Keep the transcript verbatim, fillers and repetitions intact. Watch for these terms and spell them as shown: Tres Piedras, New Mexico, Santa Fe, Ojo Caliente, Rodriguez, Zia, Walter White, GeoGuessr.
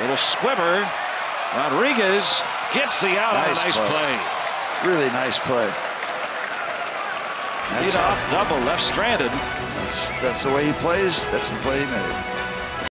Little squibber. Rodriguez gets the out. Nice, nice play. play. Really nice play. Lead off double, left stranded. That's, that's the way he plays. That's the play he made.